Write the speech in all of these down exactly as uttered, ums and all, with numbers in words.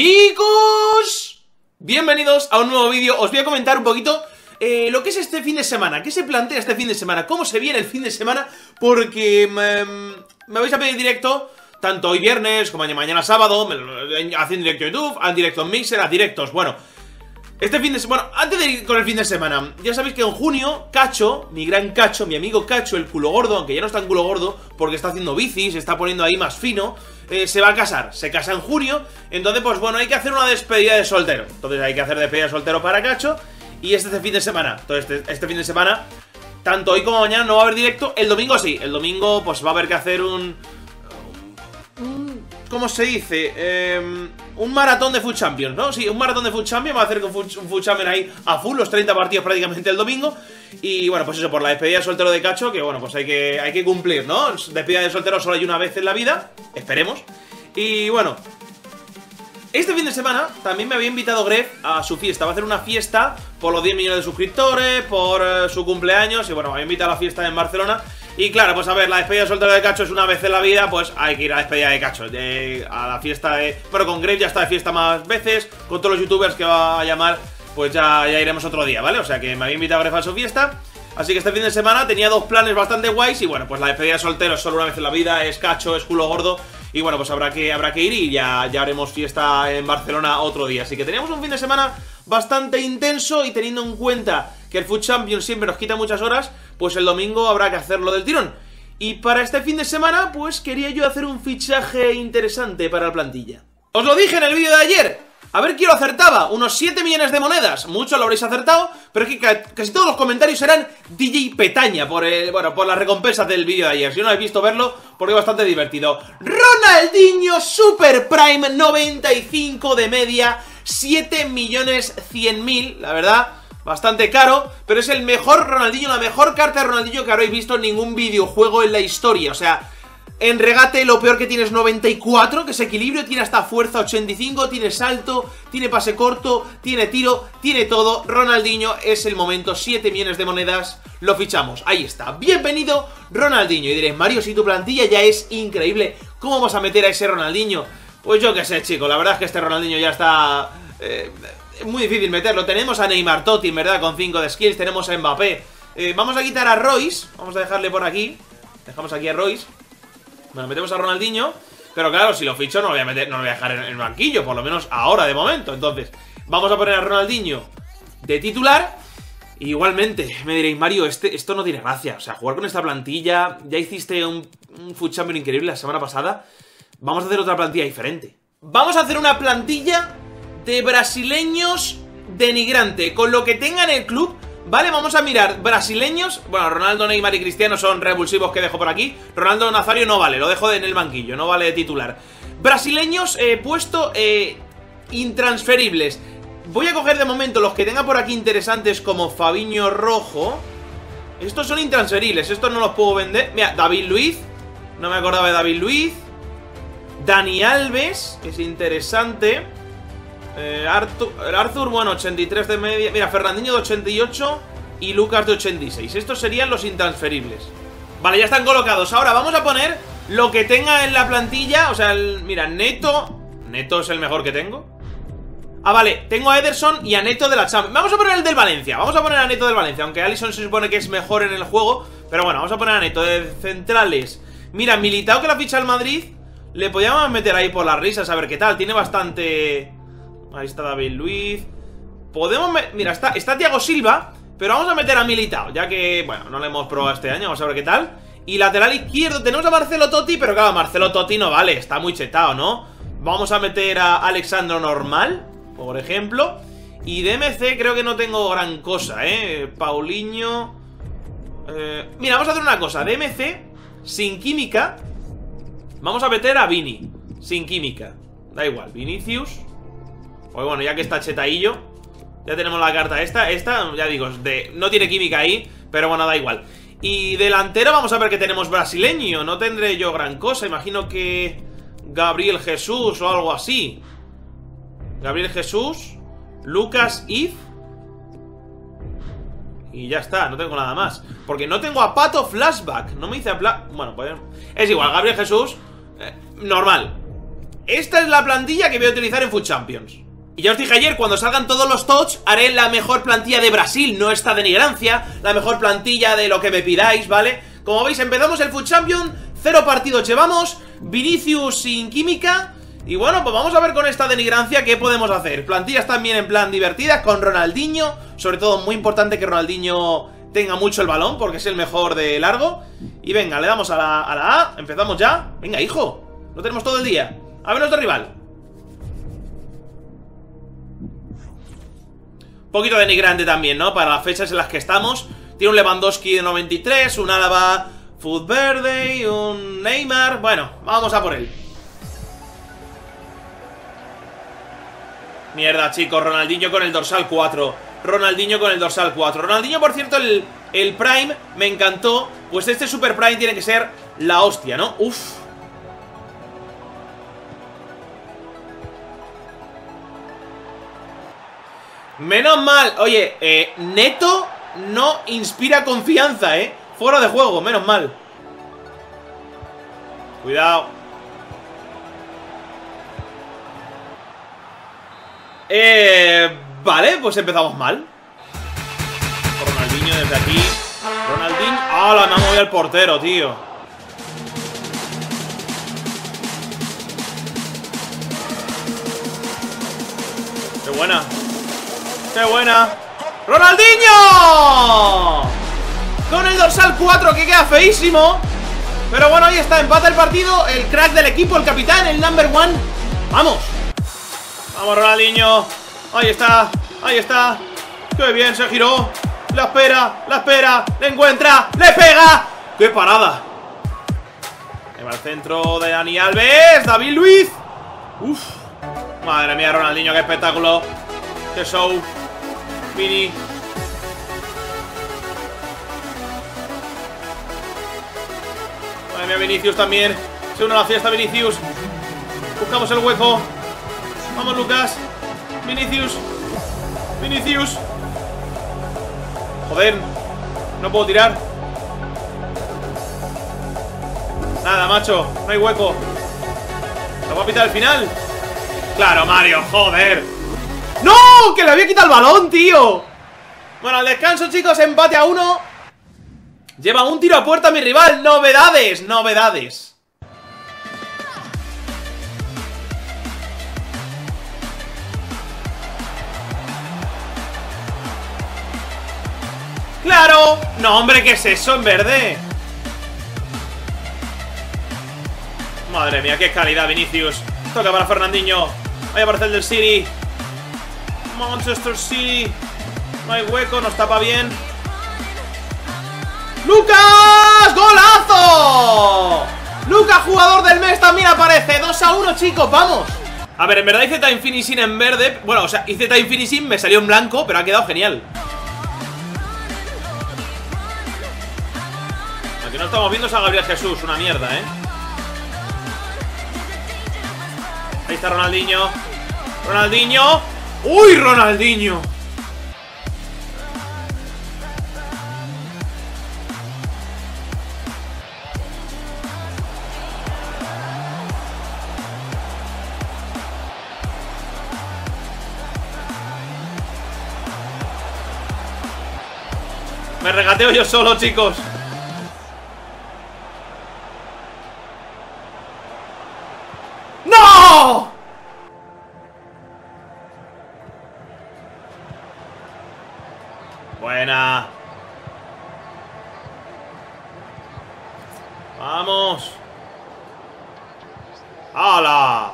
Chicos, bienvenidos a un nuevo vídeo. Os voy a comentar un poquito eh, lo que es este fin de semana, qué se plantea este fin de semana, cómo se viene el fin de semana, porque me, me vais a pedir directo, tanto hoy viernes como mañana sábado, haciendo directo en YouTube, haz directo en Mixer, haz directos, bueno. Este fin de semana, bueno, antes de ir con el fin de semana, ya sabéis que en junio, Cacho, mi gran Cacho, mi amigo Cacho, el culo gordo, aunque ya no está en culo gordo, porque está haciendo bici, se está poniendo ahí más fino, eh, se va a casar, se casa en junio, entonces pues bueno, hay que hacer una despedida de soltero, entonces hay que hacer despedida de soltero para Cacho, y este, este fin de semana, entonces este, este fin de semana, tanto hoy como mañana no va a haber directo, el domingo sí, el domingo pues va a haber que hacer un... ¿Cómo se dice? Eh, un maratón de FUT Champions, ¿no? Sí, un maratón de FUT Champions. Vamos a hacer con un FUT Champions ahí a full, los treinta partidos prácticamente el domingo. Y bueno, pues eso, por la despedida de soltero de Cacho, que bueno, pues hay que, hay que cumplir, ¿no? Despedida de soltero solo hay una vez en la vida, esperemos. Y bueno, este fin de semana también me había invitado Grefg a su fiesta. Va a hacer una fiesta por los diez millones de suscriptores, por eh, su cumpleaños. Y bueno, me había invitado a la fiesta en Barcelona. Y claro, pues a ver, la despedida de soltero de Cacho es una vez en la vida, pues hay que ir a la despedida de Cacho, de, a la fiesta de... Bueno, con Grefg ya está de fiesta más veces, con todos los youtubers que va a llamar, pues ya, ya iremos otro día, ¿vale? O sea que me había invitado a Grefg a su fiesta, así que este fin de semana tenía dos planes bastante guays y bueno, pues la despedida de soltero es solo una vez en la vida, es Cacho, es culo gordo y bueno, pues habrá que, habrá que ir y ya, ya haremos fiesta en Barcelona otro día. Así que teníamos un fin de semana bastante intenso y teniendo en cuenta que el FUT Champions siempre nos quita muchas horas, pues el domingo habrá que hacerlo del tirón. Y para este fin de semana, pues quería yo hacer un fichaje interesante para la plantilla. Os lo dije en el vídeo de ayer, a ver quién lo acertaba, unos siete millones de monedas. Muchos lo habréis acertado, pero es que casi todos los comentarios eran D J Petaña por el, bueno, por las recompensas del vídeo de ayer. Si no habéis visto, verlo, porque es bastante divertido. Ronaldinho Super Prime, noventa y cinco de media, siete millones cien mil, la verdad... Bastante caro, pero es el mejor Ronaldinho, la mejor carta de Ronaldinho que habréis visto en ningún videojuego en la historia. O sea, en regate lo peor que tiene es noventa y cuatro, que es equilibrio, tiene hasta fuerza ochenta y cinco, tiene salto, tiene pase corto, tiene tiro, tiene todo. Ronaldinho es el momento, siete millones de monedas, lo fichamos. Ahí está, bienvenido Ronaldinho. Y diréis, Mario, si tu plantilla ya es increíble, ¿cómo vas a meter a ese Ronaldinho? Pues yo qué sé, chico, la verdad es que este Ronaldinho ya está... Eh... muy difícil meterlo, tenemos a Neymar, Totti, ¿verdad? Con cinco de skills, tenemos a Mbappé, eh, vamos a quitar a Royce, vamos a dejarle por aquí. Dejamos aquí a Royce. Bueno, metemos a Ronaldinho. Pero claro, si lo ficho no lo voy a meter, no lo voy a dejar en el banquillo, por lo menos ahora de momento. Entonces, vamos a poner a Ronaldinho de titular. Igualmente, me diréis, Mario, este, esto no tiene gracia. O sea, jugar con esta plantilla. Ya hiciste un, un FUT Champions increíble la semana pasada. Vamos a hacer otra plantilla diferente. Vamos a hacer una plantilla de brasileños denigrante, con lo que tenga en el club, ¿vale? Vamos a mirar brasileños. Bueno, Ronaldo, Neymar y Cristiano son revulsivos que dejo por aquí. Ronaldo Nazario no vale, lo dejo en el banquillo, no vale de titular. Brasileños, eh, puesto eh, intransferibles. Voy a coger de momento los que tenga por aquí interesantes, como Fabinho rojo. Estos son intransferibles, estos no los puedo vender. Mira, David Luiz, no me acordaba de David Luiz. Dani Alves, que es interesante. Eh, Arthur, Arthur, bueno, ochenta y tres de media. Mira, Fernandinho de ochenta y ocho y Lucas de ochenta y seis. Estos serían los intransferibles. Vale, ya están colocados. Ahora vamos a poner lo que tenga en la plantilla. O sea, el, mira, Neto. Neto es el mejor que tengo. Ah, vale, tengo a Ederson y a Neto de la Champions. Vamos a poner el del Valencia. Vamos a poner a Neto del Valencia. Aunque Alisson se supone que es mejor en el juego. Pero bueno, vamos a poner a Neto de centrales. Mira, Militao, que la ficha al Madrid. Le podíamos meter ahí por las risas, a ver qué tal. Tiene bastante... Ahí está David Luiz. Podemos... Mira, está, está Thiago Silva. Pero vamos a meter a Militao, ya que, bueno, no lo hemos probado este año, vamos a ver qué tal. Y lateral izquierdo, tenemos a Marcelo Totti. Pero claro, Marcelo Totti no vale, está muy chetado, ¿no? Vamos a meter a Alexandro normal, por ejemplo. Y de M C creo que no tengo gran cosa, ¿eh? Paulinho, eh, mira, vamos a hacer una cosa. De M C, sin química, vamos a meter a Vini. Sin química, da igual, Vinicius. Pues bueno, ya que está chetadillo, ya tenemos la carta esta. Esta, ya digo, de, no tiene química ahí, pero bueno, da igual. Y delantero, vamos a ver qué tenemos brasileño. No tendré yo gran cosa, imagino que Gabriel Jesús o algo así. Gabriel Jesús, Lucas, If. Y ya está, no tengo nada más. Porque no tengo a Pato Flashback. No me hice a... Pla bueno, pues... Es igual, Gabriel Jesús, eh, normal. Esta es la plantilla que voy a utilizar en FUT Champions. Y ya os dije ayer, cuando salgan todos los touch, haré la mejor plantilla de Brasil, no esta de Nigrancia, la mejor plantilla de lo que me pidáis, ¿vale? Como veis, empezamos el FUT Champions, cero partidos llevamos, Vinicius sin química. Y bueno, pues vamos a ver con esta denigrancia qué podemos hacer. Plantillas también en plan divertidas, con Ronaldinho. Sobre todo muy importante que Ronaldinho tenga mucho el balón, porque es el mejor de largo. Y venga, le damos a la, a la A, empezamos ya. Venga, hijo, lo tenemos todo el día. A ver nuestro rival. Un poquito denigrante también, ¿no? Para las fechas en las que estamos. Tiene un Lewandowski de noventa y tres, un Álava Fut Verde y un Neymar. Bueno, vamos a por él. Mierda, chicos, Ronaldinho con el dorsal cuatro. Ronaldinho con el dorsal cuatro. Ronaldinho, por cierto, el, el Prime me encantó. Pues este Super Prime tiene que ser la hostia, ¿no? Uf. Menos mal, oye, eh, Neto no inspira confianza, eh. Fuera de juego, menos mal. Cuidado. Eh, vale, pues empezamos mal. Ronaldinho desde aquí. Ronaldinho. ¡Hala! Me ha movido el portero, tío. ¡Qué buena! ¡Qué buena! ¡Ronaldinho! Con el dorsal cuatro, que queda feísimo. Pero bueno, ahí está, empata el partido. El crack del equipo, el capitán, el number one. ¡Vamos! ¡Vamos, Ronaldinho! Ahí está, ahí está. ¡Qué bien! Se giró. La espera, la espera. Le encuentra, le pega. ¡Qué parada! Le va al centro de Dani Alves. David Luiz. ¡Uf! Madre mía, Ronaldinho, qué espectáculo. ¡Qué show! Mini. Madre mía, Vinicius también. Se une a la fiesta Vinicius. Buscamos el hueco. Vamos, Lucas. Vinicius. Vinicius. Joder. No puedo tirar. Nada, macho. No hay hueco. ¿Lo voy a pitar al final? Claro, Mario. Joder. ¡No! ¡Que le había quitado el balón, tío! Bueno, al descanso, chicos. Empate a uno. Lleva un tiro a puerta mi rival. Novedades, novedades. ¡Claro! No, hombre, ¿qué es eso en verde? Madre mía, qué calidad, Vinicius. Toca para Fernandinho. Vaya parcel del City. Manchester City. No hay hueco, nos tapa bien. ¡Lucas! ¡Golazo! Lucas, jugador del mes, también aparece. dos a uno, chicos, vamos. A ver, en verdad hice time finishing en verde. Bueno, o sea, hice time finishing, me salió en blanco, pero ha quedado genial. Lo que no estamos viendo es a Gabriel Jesús, una mierda, ¿eh? Ahí está Ronaldinho. Ronaldinho. ¡Uy, Ronaldinho! Me regateo yo solo, chicos. ¡No! Buena. Vamos. ¡Hala!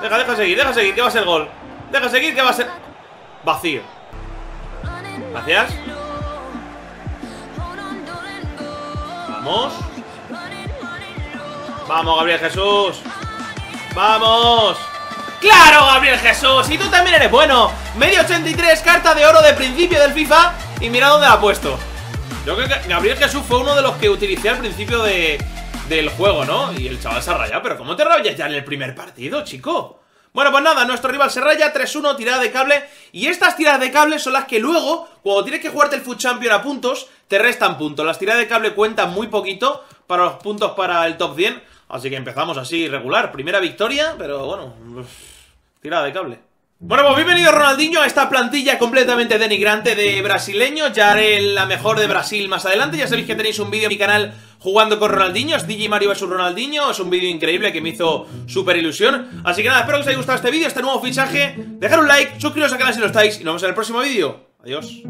Deja, deja seguir, deja seguir, que va a ser gol. Deja seguir, que va a ser... Vacío. Gracias. Vamos. Vamos, Gabriel Jesús. Vamos. ¡Claro, Gabriel Jesús! Y tú también eres bueno. Medio ochenta y tres, carta de oro de principio del FIFA. Y mira dónde la ha puesto. Yo creo que Gabriel Jesús fue uno de los que utilicé al principio de, del juego, ¿no? Y el chaval se ha rayado. Pero ¿cómo te rayas ya en el primer partido, chico? Bueno, pues nada, nuestro rival se raya, tres uno, tirada de cable. Y estas tiradas de cable son las que luego, cuando tienes que jugarte el FUT Champions a puntos, te restan puntos. Las tiradas de cable cuentan muy poquito para los puntos para el top diez. Así que empezamos así, regular. Primera victoria, pero bueno, pues, tirada de cable. Bueno, pues bienvenido Ronaldinho a esta plantilla completamente denigrante de brasileños. Ya haré la mejor de Brasil más adelante. Ya sabéis que tenéis un vídeo en mi canal jugando con Ronaldinho, es D J Mario versus Ronaldinho. Es un vídeo increíble que me hizo súper ilusión. Así que nada, espero que os haya gustado este vídeo, este nuevo fichaje. Dejad un like, suscribiros al canal si no estáis. Y nos vemos en el próximo vídeo. Adiós.